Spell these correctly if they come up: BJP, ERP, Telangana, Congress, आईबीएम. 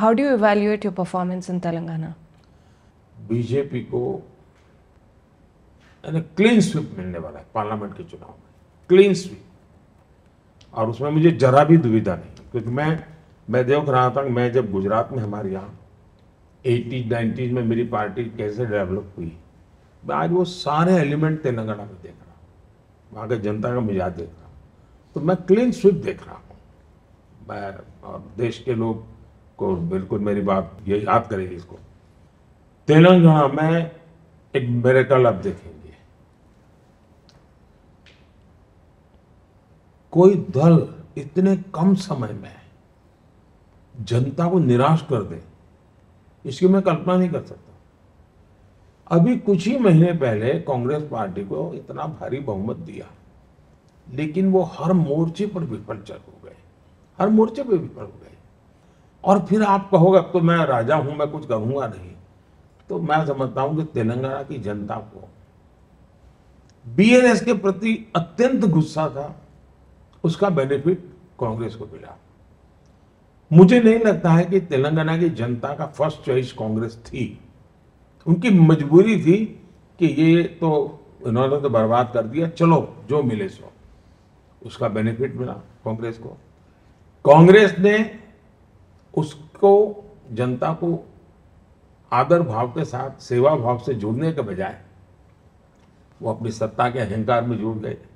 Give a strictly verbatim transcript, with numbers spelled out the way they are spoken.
How do you evaluate your performance in Telangana? BJP को यानी clean sweep मिलने वाला है पार्लियामेंट के चुनाव में, क्लीन स्वीप, और उसमें मुझे जरा भी दुविधा नहीं, क्योंकि मैं मैं देख रहा था कि मैं जब गुजरात में हमारे यहाँ एटीज नाइन्टीज में मेरी पार्टी कैसे डेवलप हुई, मैं आज वो सारे एलिमेंट तेलंगाना में देख रहा हूँ, वहाँ के जनता का मिजाज देख रहा हूँ, तो मैं क्लीन स्वीप देख रहा हूँ मैं, और देश के लोग को बिल्कुल मेरी बात ये याद करेगी इसको। तेलंगाना में एक मिरेकल आप देखेंगे, कोई दल इतने कम समय में जनता को निराश कर दे, इसकी मैं कल्पना नहीं कर सकता। अभी कुछ ही महीने पहले कांग्रेस पार्टी को इतना भारी बहुमत दिया, लेकिन वो हर मोर्चे पर विफल चल हो गए, हर मोर्चे पर विफल हो गए, और फिर आप कहोगे अब तो मैं राजा हूं, मैं कुछ करूंगा नहीं। तो मैं समझता हूं कि तेलंगाना की जनता को बीएलएस के प्रति अत्यंत गुस्सा था, उसका बेनिफिट कांग्रेस को मिला। मुझे नहीं लगता है कि तेलंगाना की जनता का फर्स्ट चॉइस कांग्रेस थी, उनकी मजबूरी थी कि ये तो इन्होंने तो बर्बाद कर दिया, चलो जो मिले सो, उसका बेनिफिट मिला कांग्रेस को। कांग्रेस ने उसको जनता को आदर भाव के साथ सेवा भाव से जुड़ने के बजाय वो अपनी सत्ता के अहंकार में जुड़ गए,